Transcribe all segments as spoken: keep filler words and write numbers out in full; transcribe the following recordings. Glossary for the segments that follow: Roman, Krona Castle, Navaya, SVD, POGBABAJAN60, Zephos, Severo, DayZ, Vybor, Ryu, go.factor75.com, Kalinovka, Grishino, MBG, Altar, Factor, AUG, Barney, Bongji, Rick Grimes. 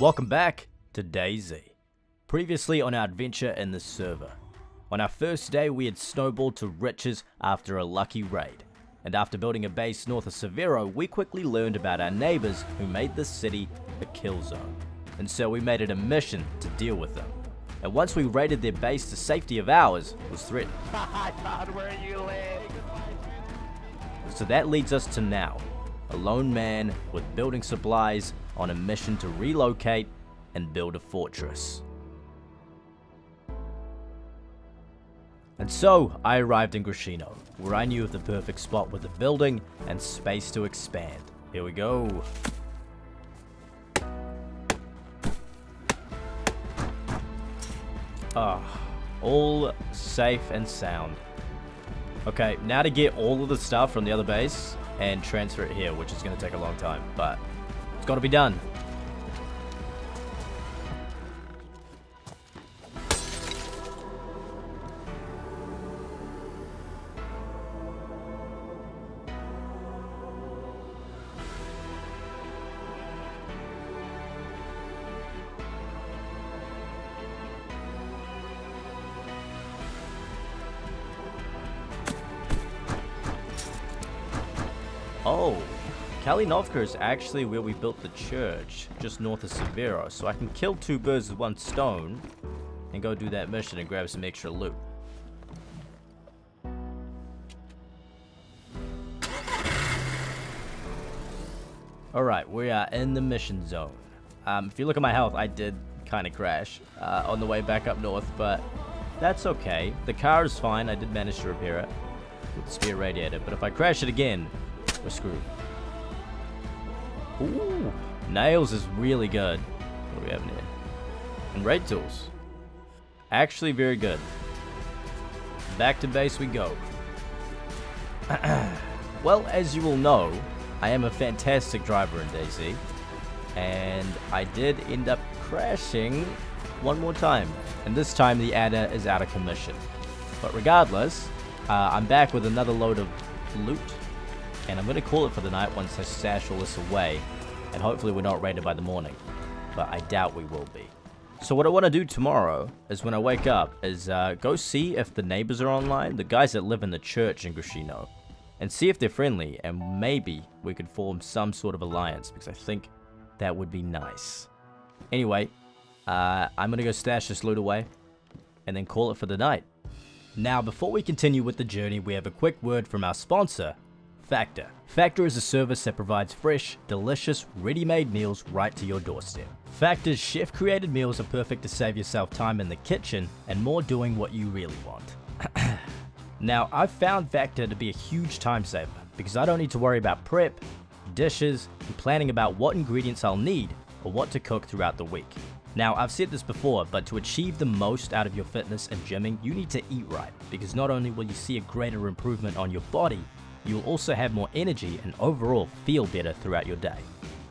Welcome back to DayZ. Previously on our adventure in the server. On our first day we had snowballed to riches after a lucky raid, and after building a base north of Severo we quickly learned about our neighbours who made this city a kill zone, and so we made it a mission to deal with them. And once we raided their base, the safety of ours was threatened. So that leads us to now, a lone man with building supplies on a mission to relocate and build a fortress. And so I arrived in Grishino, where I knew of the perfect spot with a building and space to expand. Here we go. Ah, oh, all safe and sound. Okay, now to get all of the stuff from the other base and transfer it here, which is going to take a long time, but it's got to be done. Oh, Kalinovka is actually where we built the church, just north of Severo, so I can kill two birds with one stone and go do that mission and grab some extra loot. Alright, we are in the mission zone. Um, if you look at my health, I did kind of crash uh, on the way back up north, but that's okay. The car is fine, I did manage to repair it with the spear radiator, but if I crash it again, we're screwed. Ooh, nails is really good. What do we have in here? And raid tools. Actually very good. Back to base we go. Well, as you will know, I am a fantastic driver in DayZ, and I did end up crashing one more time. And this time the adder is out of commission. But regardless, uh, I'm back with another load of loot. And I'm going to call it for the night once I stash all this away, and hopefully we're not raided by the morning, but I doubt we will be. So what I want to do tomorrow is when I wake up is uh, go see if the neighbors are online, the guys that live in the church in Grishino, and see if they're friendly, and maybe we could form some sort of alliance, because I think that would be nice. Anyway, uh, I'm going to go stash this loot away and then call it for the night. Now before we continue with the journey, we have a quick word from our sponsor, Factor. Factor is a service that provides fresh, delicious, ready-made meals right to your doorstep. Factor's chef-created meals are perfect to save yourself time in the kitchen and more doing what you really want. Now, I've found Factor to be a huge time saver because I don't need to worry about prep, dishes, and planning about what ingredients I'll need or what to cook throughout the week. Now, I've said this before, but to achieve the most out of your fitness and gymming, you need to eat right, because not only will you see a greater improvement on your body, you'll also have more energy and overall feel better throughout your day.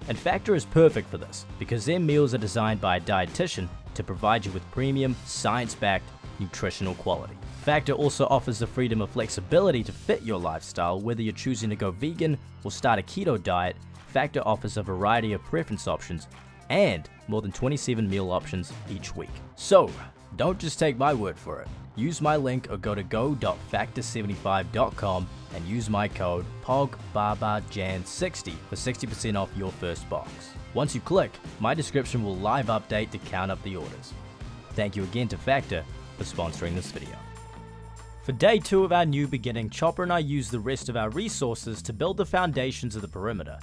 And Factor is perfect for this because their meals are designed by a dietitian to provide you with premium, science-backed nutritional quality. Factor also offers the freedom of flexibility to fit your lifestyle, whether you're choosing to go vegan or start a keto diet. Factor offers a variety of preference options and more than twenty-seven meal options each week. So don't just take my word for it. Use my link or go to go dot factor seventy-five dot com and use my code P O G B A B A J A N sixty for sixty percent off your first box. Once you click, my description will live update to count up the orders. Thank you again to Factor for sponsoring this video. For day two of our new beginning, Chopper and I used the rest of our resources to build the foundations of the perimeter.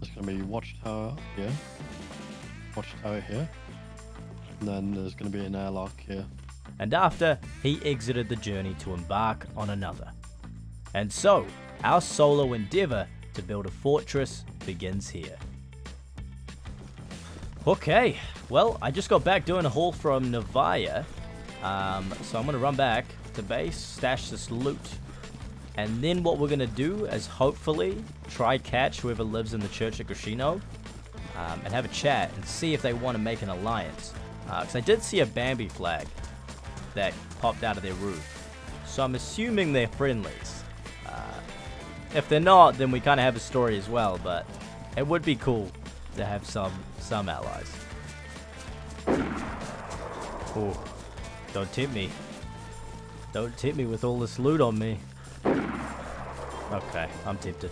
There's going to be watchtower here, watchtower here, and then there's going to be an airlock here. And after, he exited the journey to embark on another. And so, our solo endeavor to build a fortress begins here. Okay, well, I just got back doing a haul from Navaya. Um, so I'm going to run back to base, stash this loot. And then what we're going to do is hopefully try catch whoever lives in the church at Grishino. Um, and have a chat and see if they want to make an alliance. Because uh, I did see a Bambi flag that popped out of their roof. So I'm assuming they're friendlies. Uh, if they're not, then we kind of have a story as well, but it would be cool to have some some allies. Oh, don't tip me. Don't tip me with all this loot on me. Okay, I'm tempted.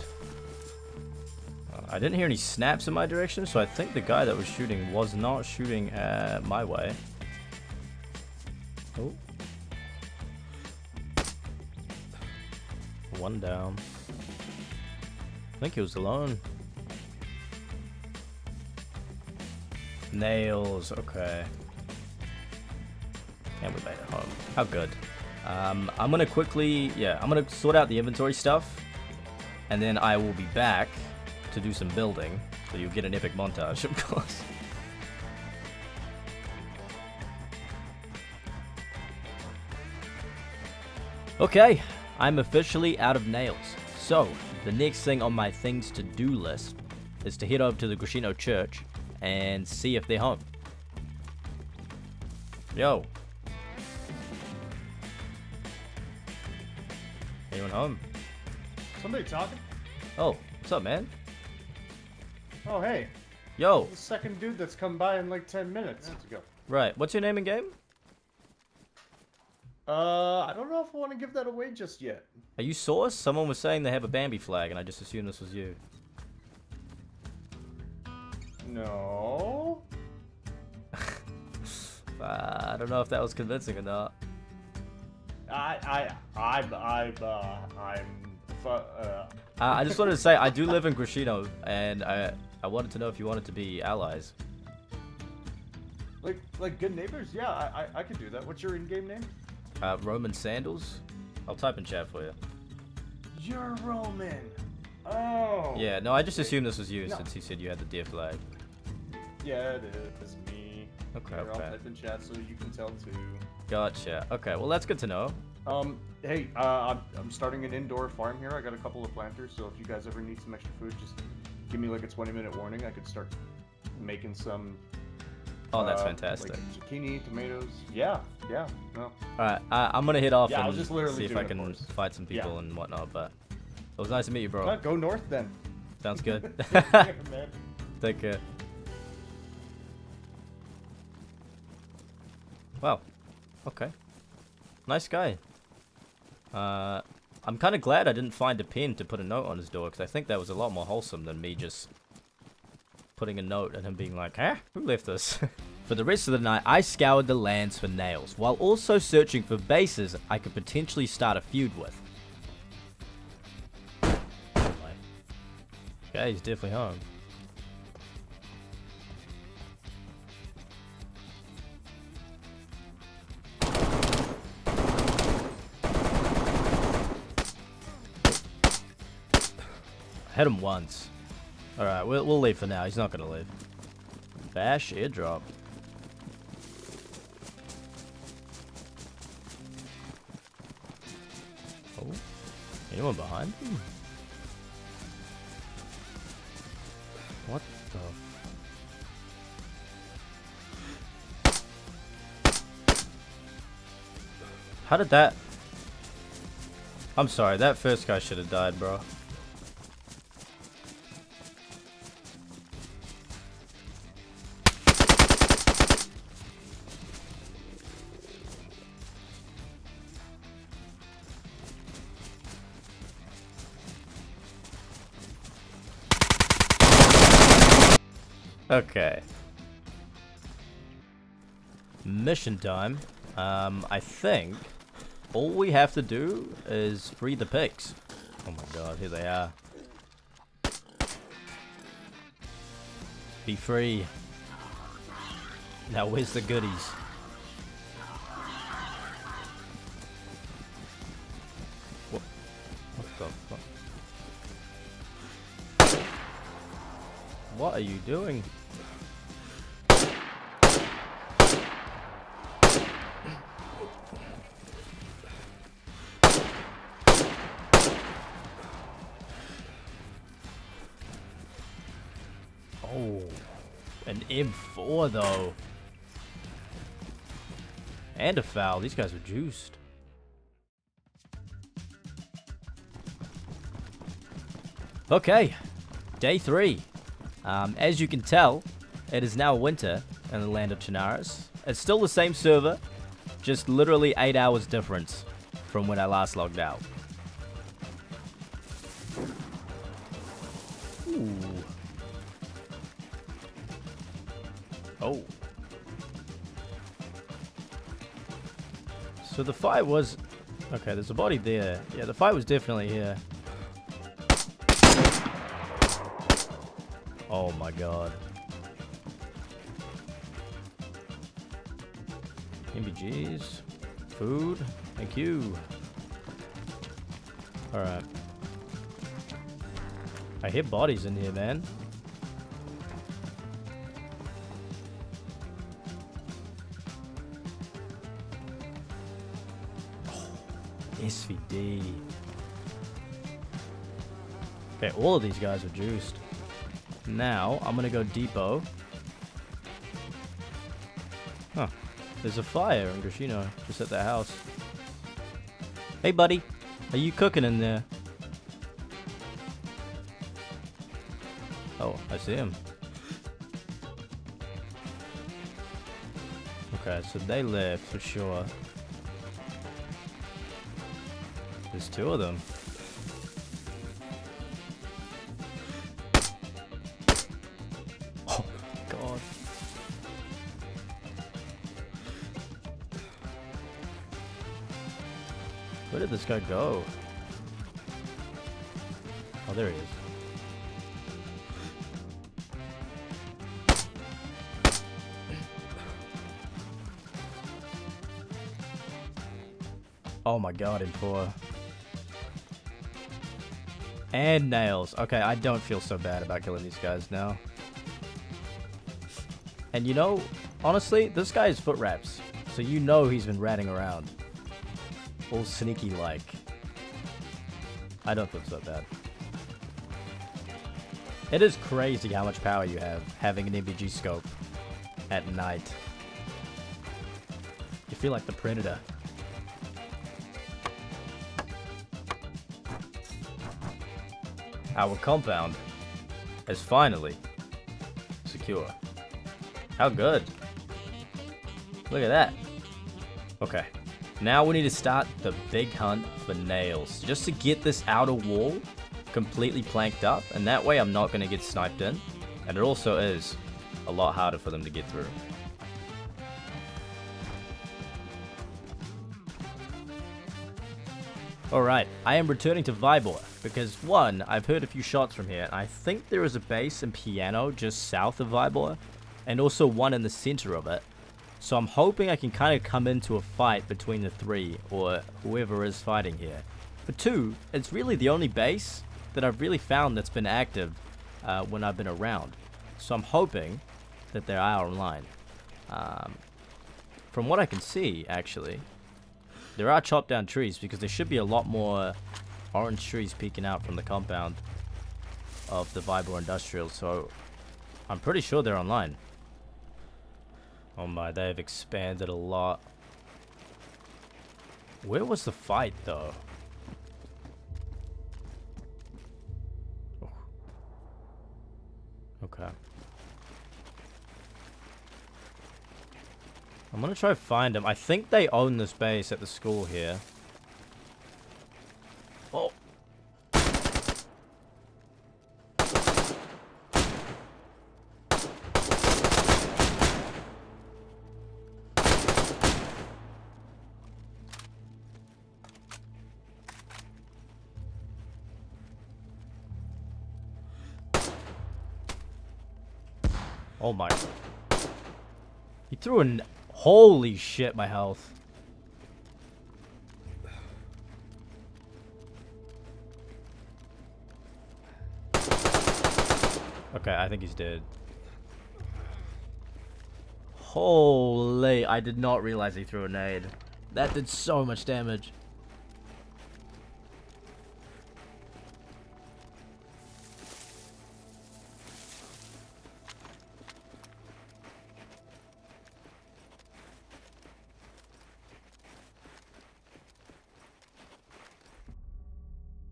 I didn't hear any snaps in my direction, so I think the guy that was shooting was not shooting uh, my way. Oh. One down. I think he was alone. Nails, okay. And we're made it home. How good. Um, I'm gonna quickly, yeah, I'm gonna sort out the inventory stuff, and then I will be back to do some building, so you'll get an epic montage, of course. Okay, I'm officially out of nails. So, the next thing on my things to do list is to head over to the Grishino church and see if they're home. Yo. Anyone home? Somebody talking? Oh, what's up, man? Oh, hey. Yo. This is the second dude that's come by in like ten minutes. Let's go. Right. What's your name in game? Uh, I don't know if I want to give that away just yet. Are you Source? Someone was saying they have a Bambi flag, and I just assumed this was you. No. I don't know if that was convincing or not. I, I, I'm, I'm, uh, I'm, uh, uh, I just wanted to say, I do live in Grishino, and I, I wanted to know if you wanted to be allies. Like, like good neighbors? Yeah, I, I, I could do that. What's your in-game name? Uh, Roman Sandals. I'll type in chat for you. You're Roman. Oh. Yeah, no, I just assumed this was you no. since he said you had the deer flag. Yeah, it is me. Okay, Here, okay. I'll type in chat so you can tell too. Gotcha. Okay, well that's good to know. Um, hey, uh, I'm, I'm starting an indoor farm here. I got a couple of planters, so if you guys ever need some extra food, just give me like a twenty minute warning. I could start making some. Oh, that's uh, fantastic. Like zucchini, tomatoes. Yeah, yeah. No. Alright, uh, I'm gonna head off yeah, and I'll just see if I can course. fight some people yeah. and whatnot, but it was nice to meet you, bro. Right, go north then. Sounds good. Yeah, man. Take care. Wow. Okay. Nice guy. Uh, I'm kind of glad I didn't find a pen to put a note on his door, because I think that was a lot more wholesome than me just putting a note and him being like, huh? Who left this? For the rest of the night, I scoured the lands for nails, while also searching for bases I could potentially start a feud with. Okay, he's definitely home. Hit him once. Alright, we'll, we'll leave for now. He's not gonna leave. Bash airdrop. Oh. Anyone behind him? What the... How did that... I'm sorry, that first guy should have died, bro. Okay. Mission time. Um, I think all we have to do is free the pigs. Oh my god, here they are. Be free. Now where's the goodies? What? What the fuck? What are you doing? Oh, an M four though. And a foul. These guys are juiced. Okay, day three. Um, as you can tell, it is now winter in the land of Chinaris. It's still the same server, just literally eight hours difference from when I last logged out. Ooh. Oh. So the fight was... Okay, there's a body there. Yeah, the fight was definitely here. Oh my god. M B Gs. Food. Thank you. Alright. I hear bodies in here, man. S V D. Okay, all of these guys are juiced. Now, I'm gonna go depot. Huh. There's a fire in Grishino, just at the house. Hey, buddy. Are you cooking in there? Oh, I see him. Okay, so they live for sure. There's two of them. Oh, God. Where did this guy go? Oh, there he is. Oh my God, in four. And nails. Okay, I don't feel so bad about killing these guys now. And you know, honestly, this guy is foot wraps. So you know he's been ratting around. All sneaky-like. I don't feel so bad. It is crazy how much power you have having an M B G scope at night. You feel like the Predator. Our compound is finally secure. How good. Look at that. Okay. Now we need to start the big hunt for nails. Just to get this outer wall completely planked up. And that way I'm not going to get sniped in. And it also is a lot harder for them to get through. Alright, I am returning to Vybor because one, I've heard a few shots from here. I think there is a base in Piano just south of Vybor and also one in the center of it. So I'm hoping I can kind of come into a fight between the three or whoever is fighting here. But two, it's really the only base that I've really found that's been active uh, when I've been around. So I'm hoping that they are online. Um, from what I can see, actually... There are chopped down trees because there should be a lot more orange trees peeking out from the compound of the Vybor Industrial, so I'm pretty sure they're online. Oh my, they've expanded a lot. Where was the fight though? Oh. Okay. I'm gonna try to find them. I think they own this base at the school here. Oh. Oh my. He threw an... Holy shit, my health. Okay, I think he's dead. Holy, I did not realize he threw a nade. That did so much damage.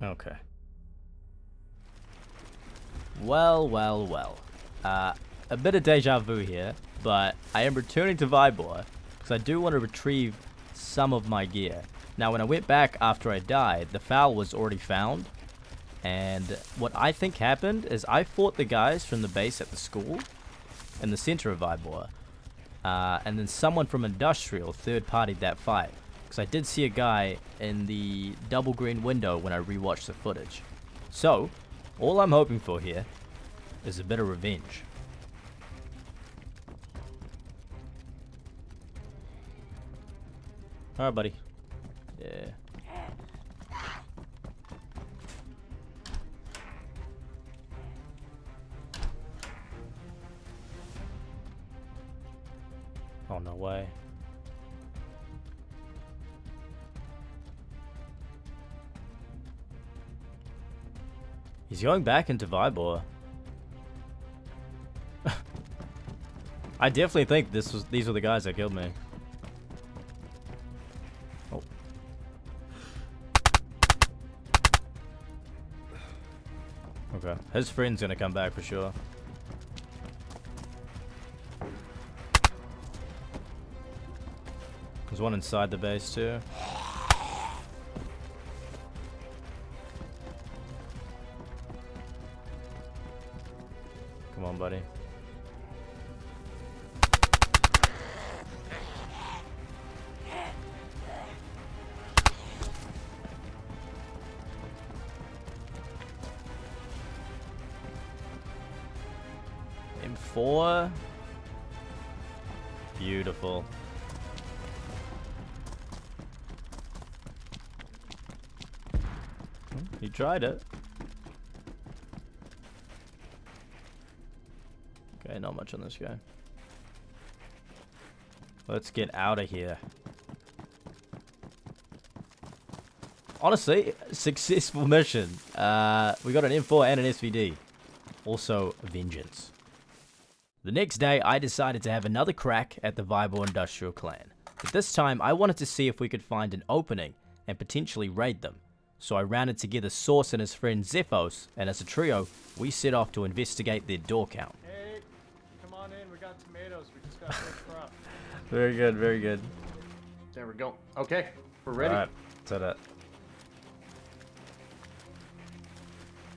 Okay. Well, well, well. Uh, a bit of deja vu here, but I am returning to Vybor because I do want to retrieve some of my gear. Now, when I went back after I died, the fowl was already found. And what I think happened is I fought the guys from the base at the school in the center of Vybor. Uh, and then someone from Industrial third-partied that fight. Because I did see a guy in the double green window when I rewatched the footage. So, all I'm hoping for here is a bit of revenge. Alright, buddy. Yeah. Oh, no way. He's going back into Vybor. I definitely think this was these were the guys that killed me. Oh. Okay. His friend's gonna come back for sure. There's one inside the base too. Come on, buddy. M four. Beautiful. He tried it. Okay, not much on this guy. Let's get out of here. Honestly, successful mission. Uh, we got an M four and an S V D. Also, vengeance. The next day, I decided to have another crack at the Vybor Industrial Clan. But this time, I wanted to see if we could find an opening and potentially raid them. So I rounded together Source and his friend Zephos, and as a trio, we set off to investigate their door count. Hey, come on in, we got tomatoes, we just got a fresh crop. Very good, very good. There we go. Okay, we're ready. Alright, set it.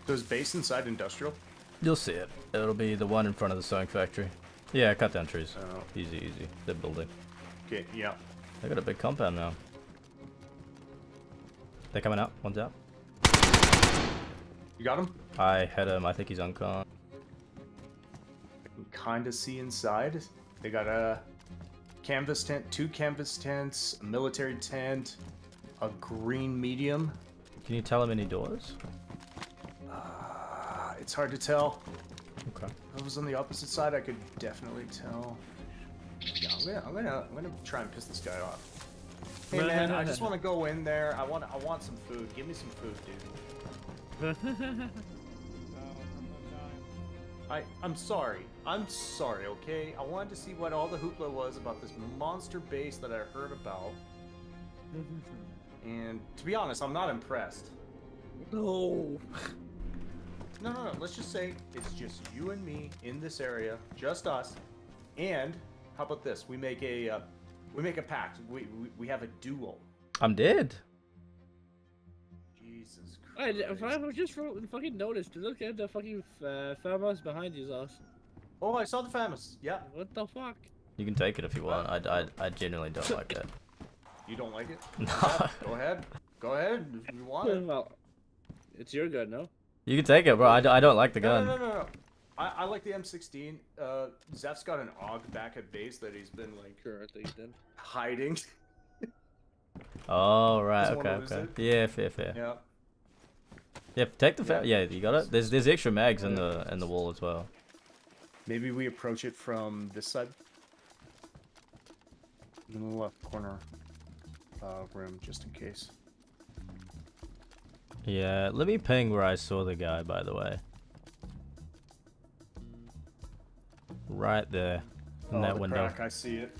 So is base inside Industrial? You'll see it. It'll be the one in front of the sewing factory. Yeah, cut down trees. Oh. Easy, easy. They're building. Okay, yeah. They got a big compound now. They're coming out. One's out. You got him? I hit him. I think he's uncon. I can kind of see inside. They got a canvas tent, two canvas tents, a military tent, a green medium. Can you tell him any doors? Uh, it's hard to tell. Okay. I was on the opposite side. I could definitely tell. Yeah, I'm gonna, I'm gonna, I'm gonna try and piss this guy off. Hey man, I just want to go in there. I want I want some food. Give me some food, dude. I I'm sorry. I'm sorry, okay? I wanted to see what all the hoopla was about this monster base that I heard about. And to be honest, I'm not impressed. No. No, no, no. Let's just say it's just you and me in this area, just us. And how about this? We make a uh, We make a pact. We, we we have a duel. I'm dead. Jesus Christ! I, I just fucking noticed. Look at the fucking uh, farmhouse behind you, Zos. Oh, I saw the farmhouse. Yeah. What the fuck? You can take it if you want. I I, I genuinely don't like it. You don't like it? No. Yeah, go ahead. Go ahead. If you want it. Well, it's your gun, no? You can take it, bro. I, I don't like the no, gun. No, no, no, no. I, I like the M sixteen. Uh, Zeph's got an A U G back at base that he's been like sure, I think then. hiding. Oh right, okay, okay. It. Yeah, fair, fair. Yeah. Yeah, take the yeah. yeah, you got it. There's there's extra mags in the in the wall as well. Maybe we approach it from this side. In the left corner uh, room, just in case. Yeah, let me ping where I saw the guy, by the way. Right there, in oh, that the window. Crack, I see it.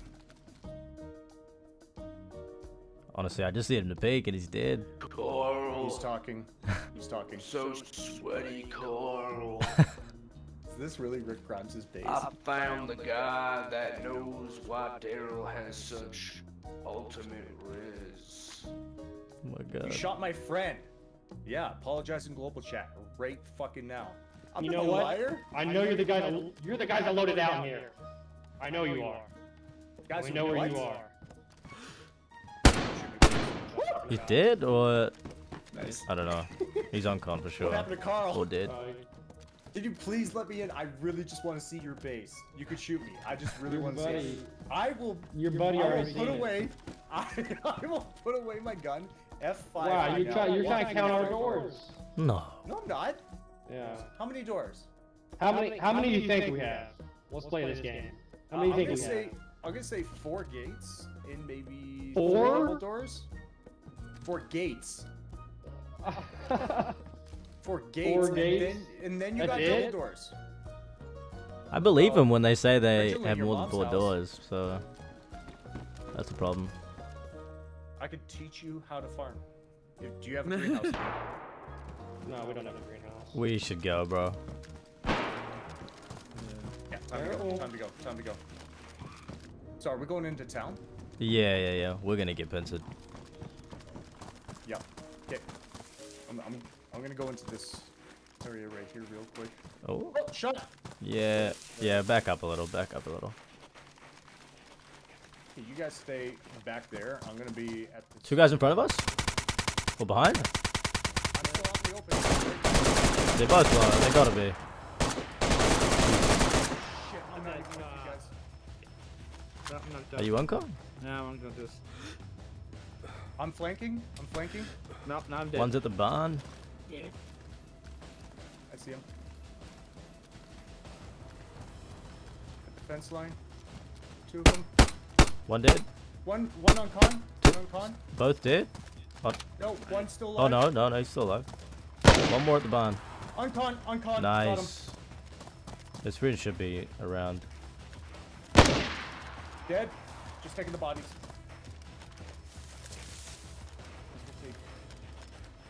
Honestly, I just need him to peek and he's dead. Coral. He's talking. He's talking. So sweaty, Coral. this really Rick Grimes' base? I found the guy that knows why Daryl has such ultimate res. Oh my god. You shot my friend. Yeah, apologize in global chat right fucking now. I'm you know what? Liar. I know, I know you're the guy that you're the guys that loaded down here. here. I know you are. Guys, we know where you are. You did or? Nice. I don't know. He's on con for sure. What happened to Carl? Or did? Uh, Did you please let me in? I really just want to see your base. You could shoot me. I just really want to buddy, see it. I will. Your buddy I will already put away. I, I will put away my gun. F five. Wow, you're, try, you're trying to count our doors. doors. No. No, I'm not. Yeah. How many doors? How many? How many do you, you think, think we have? have? Let's, Let's play, play this game. game. How many uh, do you I'm think we say, have? I'm gonna say four gates and maybe four three double doors. Four gates. Four gates, Four gates. And, then, and then you got double doors. I believe them when they say they have more than four doors, so that's a problem. I could teach you how to farm. Do you have a greenhouse? No, we don't have a greenhouse. We should go, bro. Yeah, time to go. Time to go. Time to go. So, are we going into town? Yeah, yeah, yeah. We're gonna get pincered. Yeah. Okay. I'm. I'm I'm gonna go into this area right here real quick. Oh, oh shut up! Yeah, yeah, back up a little, back up a little. Hey, you guys stay back there. I'm gonna be at the... Two guys in front of us? Or behind? I'm still out in the open. They both are, they gotta be. Shit, I'm not even with you guys. I'm not done. Are you uncommon? No, I'm gonna do this. I'm flanking, I'm flanking. Nope, no, I'm dead. One's at the barn. Yeah. I see him. At the fence line. Two of them. One dead. One one on con. One on con. Both dead? Oh. No, one's still alive. Oh no, no, no, he's still alive. One more at the barn. On con, on con. Nice. This friend should be around. Dead. Just taking the bodies.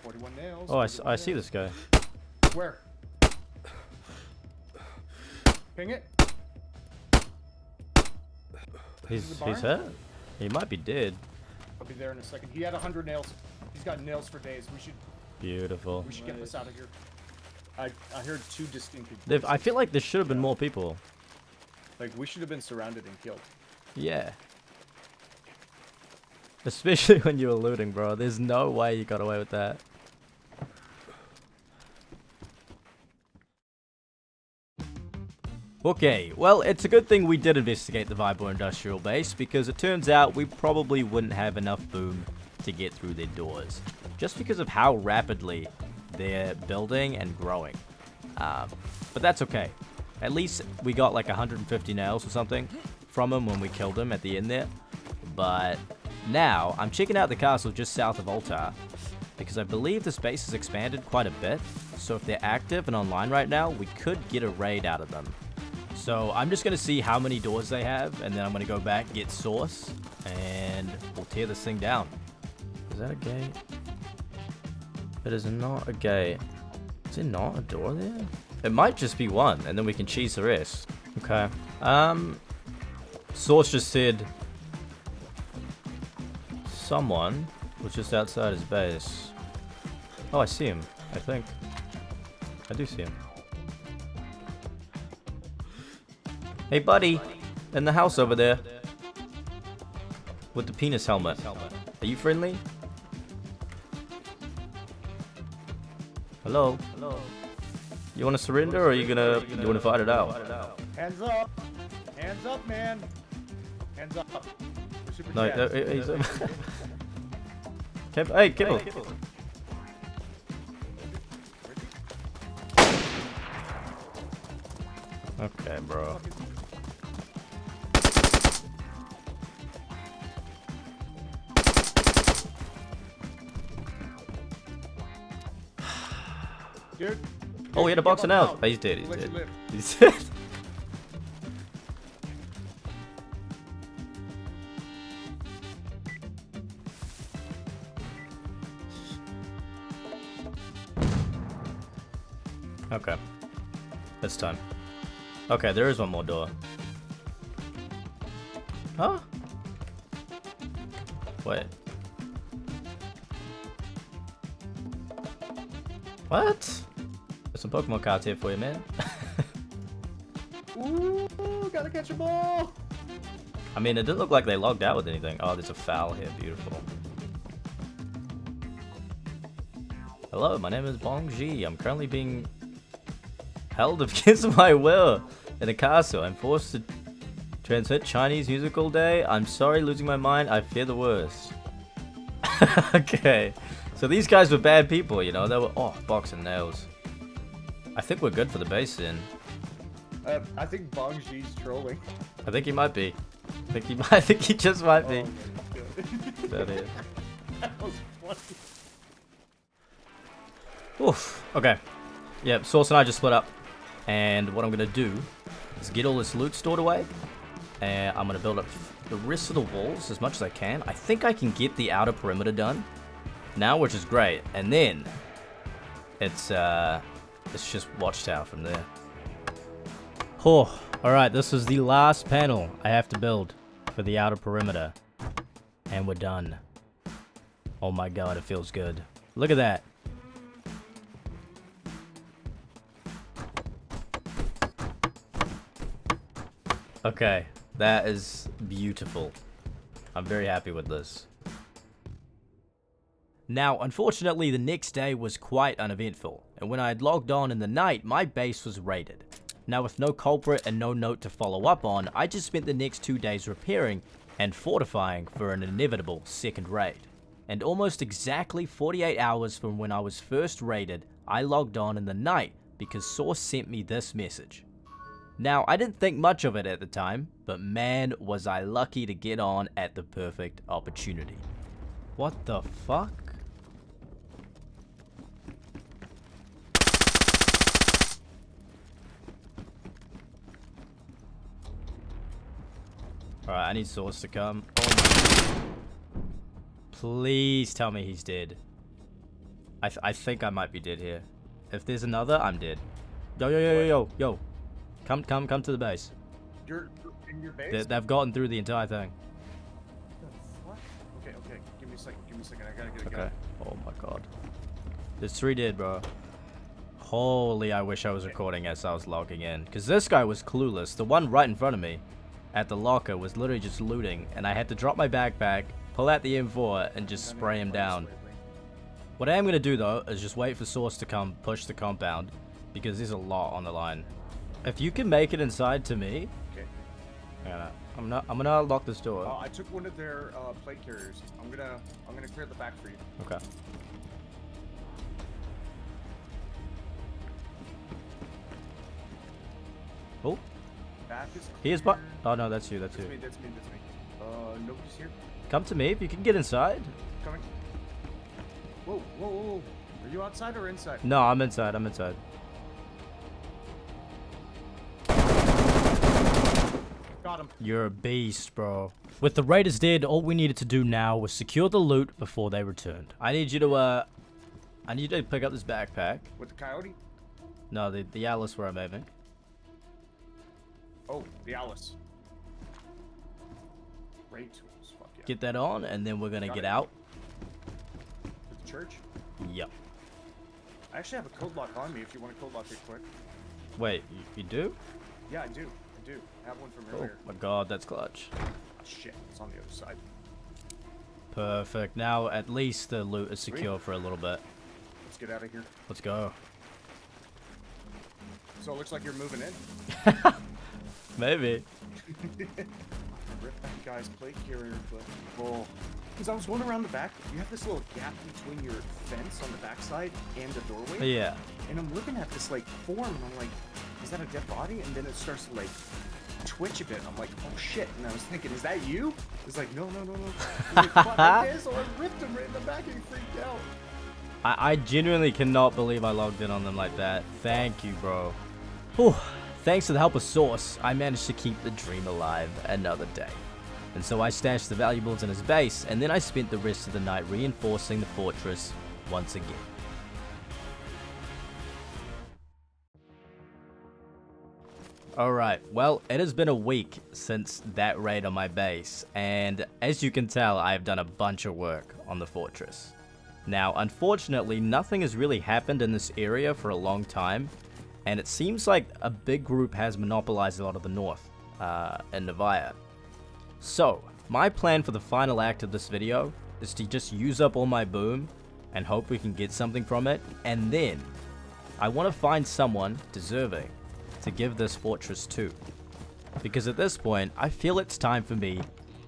forty-one nails. Oh, I, I nails. see this guy. Where? Ping it. He's he's hurt. He might be dead. I'll be there in a second. He had one hundred nails. He's got nails for days. We should. Beautiful. We should nice. get this out of here. I I heard two distinct. They've, I feel like there should have been yeah. more people. Like we should have been surrounded and killed. Yeah. Especially when you were looting, bro. There's no way you got away with that. Okay, well, it's a good thing we did investigate the Vybor Industrial Base, because it turns out we probably wouldn't have enough boom to get through their doors, just because of how rapidly they're building and growing. Um, but that's okay. At least we got like one hundred fifty nails or something from them when we killed them at the end there. But now, I'm checking out the castle just south of Altar, because I believe this base has expanded quite a bit, so if they're active and online right now, we could get a raid out of them. So I'm just going to see how many doors they have, and then I'm going to go back, get source, and we'll tear this thing down. Is that a gate? It is not a gate. Is there not a door there? It might just be one, and then we can cheese the rest. Okay. Um, source just said someone was just outside his base. Oh, I see him, I think. I do see him. Hey buddy, in the house over there, with the penis helmet. Are you friendly? Hello? You wanna surrender or are you gonna, you wanna fight it out? Hands up! Hands up, man! Hands up! No, no, he's... Hey, Kibble! Okay, bro. Dude, oh, he had a box of nails. Oh, he's dead. He's Let dead. He's dead. Okay, it's time. Okay, there is one more door. Huh? Wait. What? There's some Pokemon cards here for you, man. Ooh, gotta catch a ball! I mean, it didn't look like they logged out with anything. Oh, there's a foul here. Beautiful. Hello, my name is Bongji. I'm currently being held against my will in a castle. I'm forced to transmit Chinese music all day. I'm sorry, losing my mind. I fear the worst. Okay. So these guys were bad people, you know. They were... Oh, box and nails. I think we're good for the base then. Uh, I think Bongji's trolling. I think he might be. I think he might. I think he just might be. Oh, that is. That was funny. Oof. Okay. Yeah. Source and I just split up, and what I'm gonna do is get all this loot stored away, and I'm gonna build up the rest of the walls as much as I can. I think I can get the outer perimeter done now, which is great. And then it's uh, it's just watchtower from there. Oh. All right. This is the last panel I have to build for the outer perimeter, and we're done. Oh my god, it feels good. Look at that. Okay, that is beautiful. I'm very happy with this. Now, unfortunately, the next day was quite uneventful, and when I had logged on in the night, my base was raided. Now, with no culprit and no note to follow up on, I just spent the next two days repairing and fortifying for an inevitable second raid. And almost exactly forty-eight hours from when I was first raided, I logged on in the night because Source sent me this message. Now, I didn't think much of it at the time, but man, was I lucky to get on at the perfect opportunity. What the fuck? Alright, I need Source to come. Oh my. Please tell me he's dead. I, th I think I might be dead here. If there's another, I'm dead. Yo, yo, yo, yo, yo, yo. Come, come, come to the base. You're in your base? They, they've gotten through the entire thing. What? Okay, okay. Give me a second. Give me a second. I gotta get a gun. Okay. Oh my god. There's three dead, bro. Holy, I wish I was recording as I was logging in. Because this guy was clueless. The one right in front of me at the locker was literally just looting. And I had to drop my backpack, pull out the M four, and just spray him down. What I am going to do, though, is just wait for Source to come push the compound. Because there's a lot on the line. If you can make it inside to me, okay. Yeah, I'm not. I'm gonna lock this door. Uh, I took one of their uh, plate carriers. I'm gonna. I'm gonna clear the back for you. Okay. Oh. Back is he is. Oh no, that's you. That's, that's you. Me, that's me. That's me. Uh, nobody's here. Come to me if you can get inside. Coming. Whoa, whoa, whoa! Are you outside or inside? No, I'm inside. I'm inside. You're a beast, bro. With the raiders dead, all we needed to do now was secure the loot before they returned. I need you to, uh... I need you to pick up this backpack. With the coyote? No, the, the Alice where I'm aiming. Oh, the Alice. Raid tools, fuck yeah. Get that on, and then we're gonna Got get it. out. With the church? Yep. I actually have a code lock on me if you want to code lock it quick. Wait, you, you do? Yeah, I do. Dude, have one from earlier. Oh my god, that's clutch. Oh, shit, it's on the other side. Perfect. Now at least the loot is secure Sweet. for a little bit. Let's get out of here. Let's go. So it looks like you're moving in. Maybe. Rip that guy's plate carrier, but bull. Because I was going around the back, you have this little gap between your fence on the backside and the doorway. Yeah. And I'm looking at this like form, and I'm like, is that a dead body? And then it starts to like twitch a bit. I'm like, oh shit. And I was thinking, is that you? It's like, no, no, no, no. Like, fuck it is. So I ripped him right in the back and freaked out. I, I genuinely cannot believe I logged in on them like that. Thank you, bro. Whew. Thanks to the help of Source, I managed to keep the dream alive another day. And so I stashed the valuables in his base, and then I spent the rest of the night reinforcing the fortress once again. Alright, well, it has been a week since that raid on my base, and as you can tell, I have done a bunch of work on the fortress. Now, unfortunately, nothing has really happened in this area for a long time, and it seems like a big group has monopolized a lot of the north, uh, in Navaya. So, my plan for the final act of this video is to just use up all my boom, and hope we can get something from it, and then I want to find someone deserving to give this fortress to, because at this point I feel it's time for me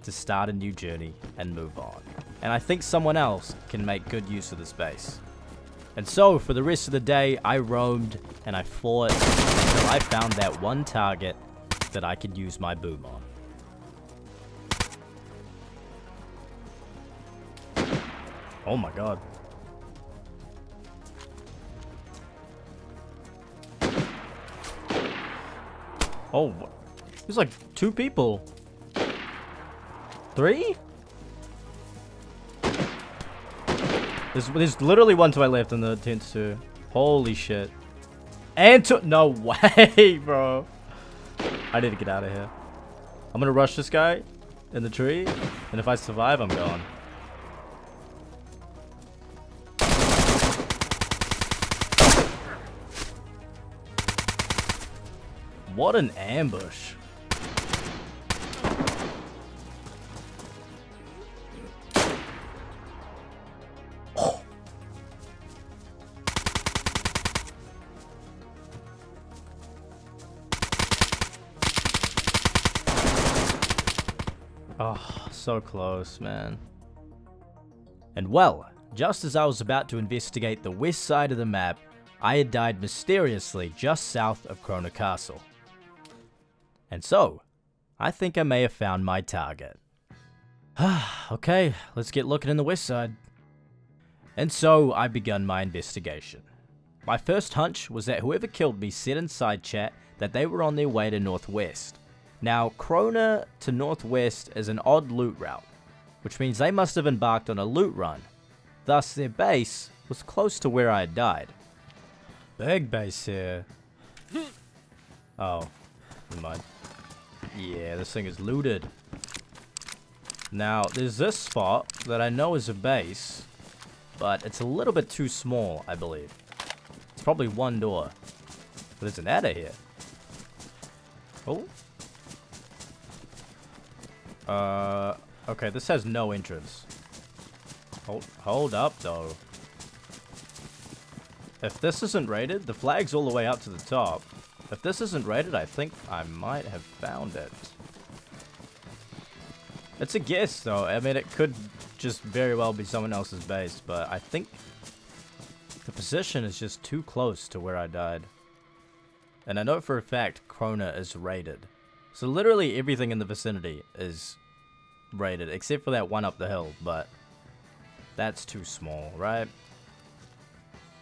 to start a new journey and move on, and I think someone else can make good use of this base. And so for the rest of the day I roamed and I fought until I found that one target that I could use my boom on. Oh my god. Oh, there's like two people. Three? There's, there's literally one to my left and the tent too. Holy shit. And two- no way, bro. I need to get out of here. I'm gonna rush this guy in the tree. And if I survive, I'm gone. What an ambush. Oh. Oh, so close, man. And well, just as I was about to investigate the west side of the map, I had died mysteriously just south of Krona Castle. And so, I think I may have found my target. Okay, let's get looking in the west side. And so, I begun my investigation. My first hunch was that whoever killed me said inside chat that they were on their way to northwest. Now, Krona to northwest is an odd loot route, which means they must have embarked on a loot run. Thus, their base was close to where I had died. Big base here. Oh, never mind. Yeah, this thing is looted. Now, there's this spot that I know is a base, but it's a little bit too small, I believe. It's probably one door. But there's an adder here. Oh. Uh, okay, this has no entrance. Hold, hold up, though. If this isn't raided, the flag's all the way up to the top. If this isn't raided, I think I might have found it. It's a guess, though. I mean, it could just very well be someone else's base, but I think the position is just too close to where I died. And I know for a fact Krona is raided. So literally everything in the vicinity is raided, except for that one up the hill, but that's too small, right?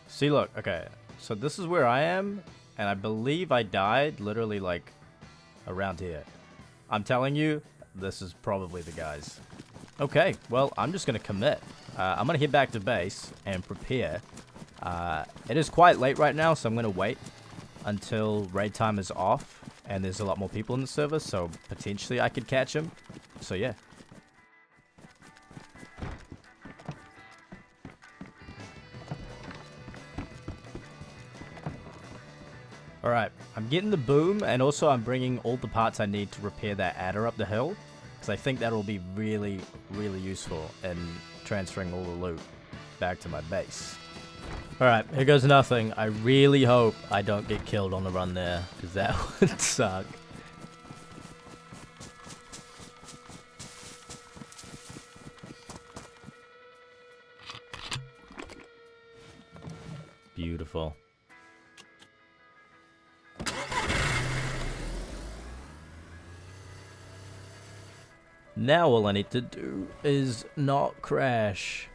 See, look, okay, so this is where I am. And I believe I died literally like around here. I'm telling you, this is probably the guys. Okay, well, I'm just going to commit. Uh, I'm going to head back to base and prepare. Uh, it is quite late right now, so I'm going to wait until raid time is off. And there's a lot more people in the server, so potentially I could catch them. So yeah. Alright, I'm getting the boom, and also I'm bringing all the parts I need to repair that adder up the hill, because I think that'll be really, really useful in transferring all the loot back to my base. Alright, here goes nothing. I really hope I don't get killed on the run there, because that would suck. Beautiful. Now all I need to do is not crash.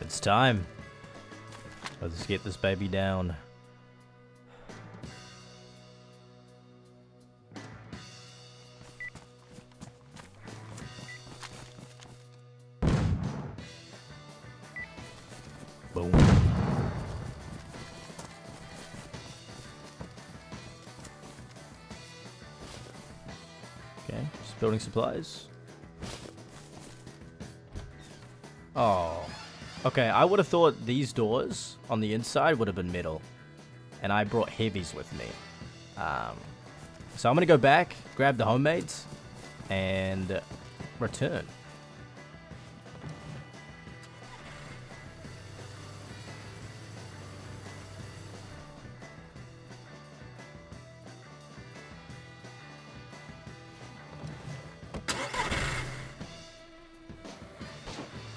It's time. Let's get this baby down. Boom. Okay, just building supplies. Oh, okay. I would have thought these doors on the inside would have been metal, and I brought heavies with me. Um, so I'm gonna go back, grab the homemades, and return.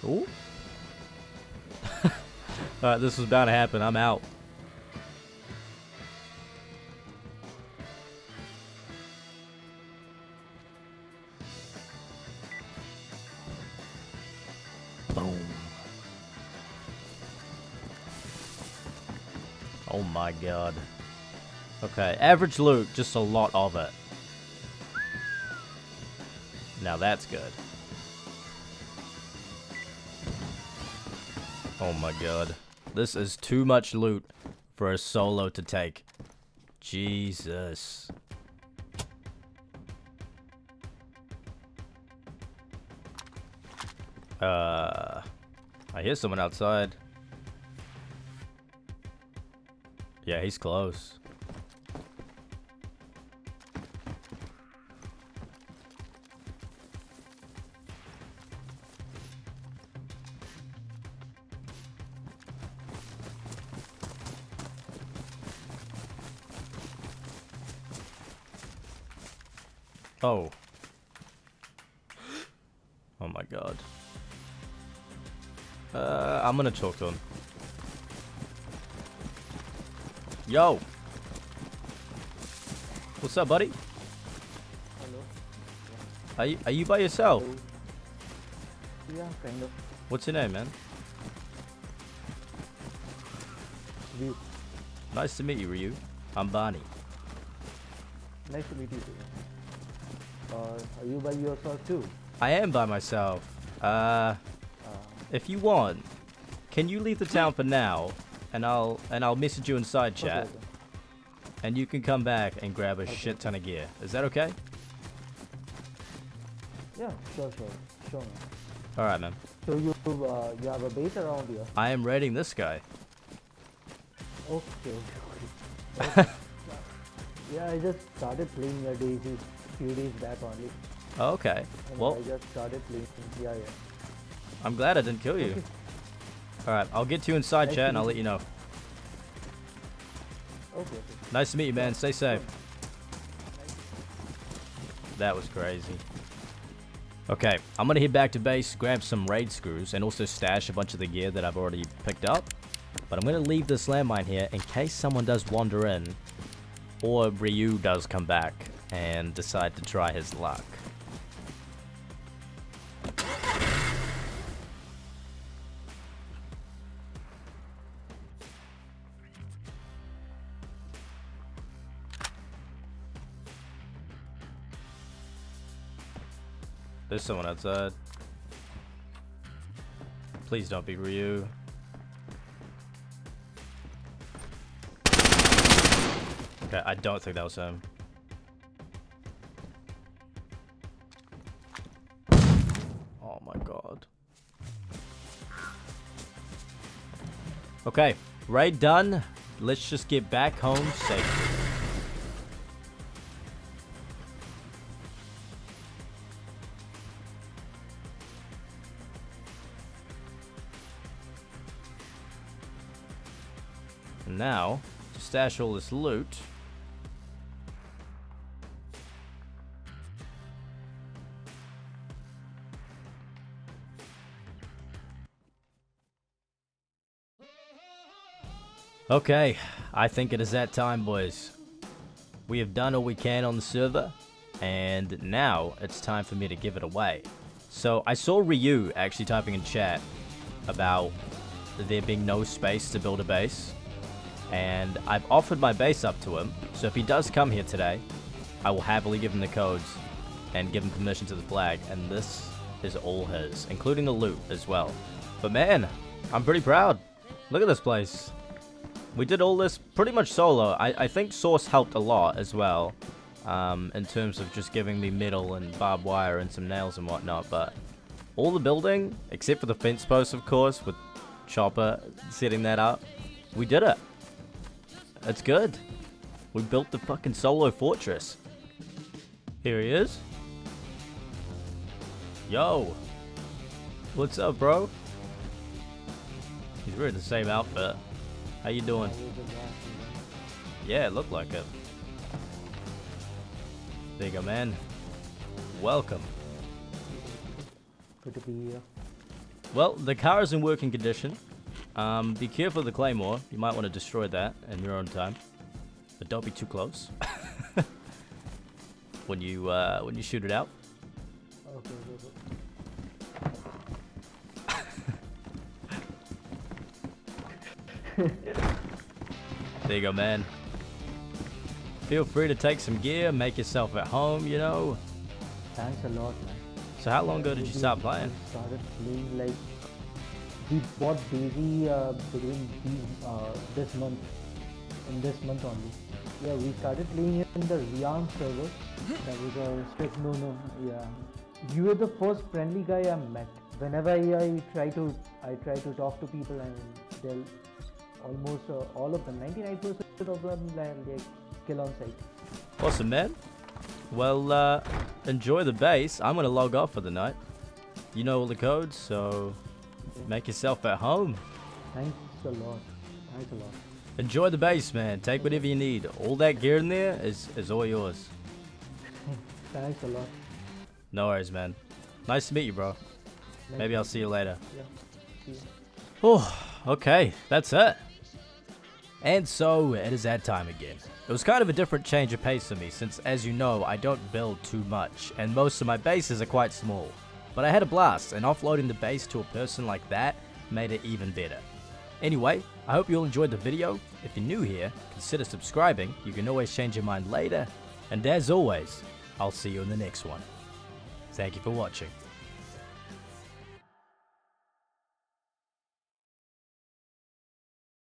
Ooh. Alright, this was bound to happen. I'm out. Boom. Oh my god. Okay, average loot, just a lot of it. Now that's good. Oh my god. This is too much loot for a solo to take. Jesus. Uh, I hear someone outside. Yeah, he's close. Oh. Oh my god. Uh, I'm gonna talk to him. Yo! What's up, buddy? Hello. Are you, are you by yourself? Hello. Yeah, kind of. What's your name, man? Ryu. Nice to meet you, Ryu. I'm Barney. Nice to meet you, too. Or are you by yourself too? I am by myself. Uh, uh, if you want, can you leave the town for now, and I'll and I'll message you inside chat, okay, okay. And you can come back and grab a okay. shit ton of gear. Is that okay? Yeah, sure, sure, sure. Man. All right, man. So you uh, you have a base around here? I am raiding this guy. Okay. okay, okay. Yeah, I just started playing your DayZ. Few days back only. Okay. And well, I just started playing. Yeah, yeah. I'm glad I didn't kill you. All right, I'll get to you inside nice chat, and I'll let you know. Okay, okay. Nice to meet you, man. Stay safe. That was crazy. Okay, I'm gonna head back to base, grab some raid screws, and also stash a bunch of the gear that I've already picked up. But I'm gonna leave this landmine here in case someone does wander in, or Ryu does come back and decide to try his luck. There's someone outside. Please don't be Ryu. Okay, I don't think that was him. Okay, raid done. Let's just get back home safely. And now, to stash all this loot. Okay, I think it is that time, boys. We have done all we can on the server, and now it's time for me to give it away. So I saw Ryu actually typing in chat about there being no space to build a base. And I've offered my base up to him, so if he does come here today, I will happily give him the codes and give him permission to the flag, and this is all his, including the loot as well. But man, I'm pretty proud. Look at this place. We did all this pretty much solo. I, I think Source helped a lot as well, um, in terms of just giving me metal and barbed wire and some nails and whatnot, but all the building, except for the fence posts, of course, with Chopper setting that up, we did it. It's good. We built the fucking solo fortress. Here he is. Yo. What's up, bro? He's wearing the same outfit. How you doing? Yeah, it looked like it. There you go, man. Welcome. Good to be here. Well, the car is in working condition. Um, be careful of the claymore. You might want to destroy that in your own time, but don't be too close when you uh, when you shoot it out. Okay, okay, okay. There you go, man. Feel free to take some gear, make yourself at home. You know. Thanks a lot, man. So how long ago did you start playing? Started playing like. We bought DayZ uh, during the, uh, this month, in this month only. Yeah, we started playing it in the Ryan server. That was a strict no no. Yeah, you were the first friendly guy I met. Whenever I, I try to, I try to talk to people, and they'll almost uh, all of them, ninety-nine percent of them, they kill on sight. Awesome, man. Well, uh, enjoy the base. I'm gonna log off for the night. You know all the codes, so. Make yourself at home. Thanks a lot. Thanks a lot. Enjoy the base, man. Take whatever you need. All that gear in there is, is all yours. Thanks a lot. No worries, man. Nice to meet you, bro. Nice. Maybe I'll see you later. Yeah. See you. Oh, okay. That's it. And so it is that time again. It was kind of a different change of pace for me since, as you know, I don't build too much and most of my bases are quite small. But I had a blast, and offloading the base to a person like that made it even better. Anyway, I hope you all enjoyed the video. If you're new here, consider subscribing. You can always change your mind later. And as always, I'll see you in the next one. Thank you for watching.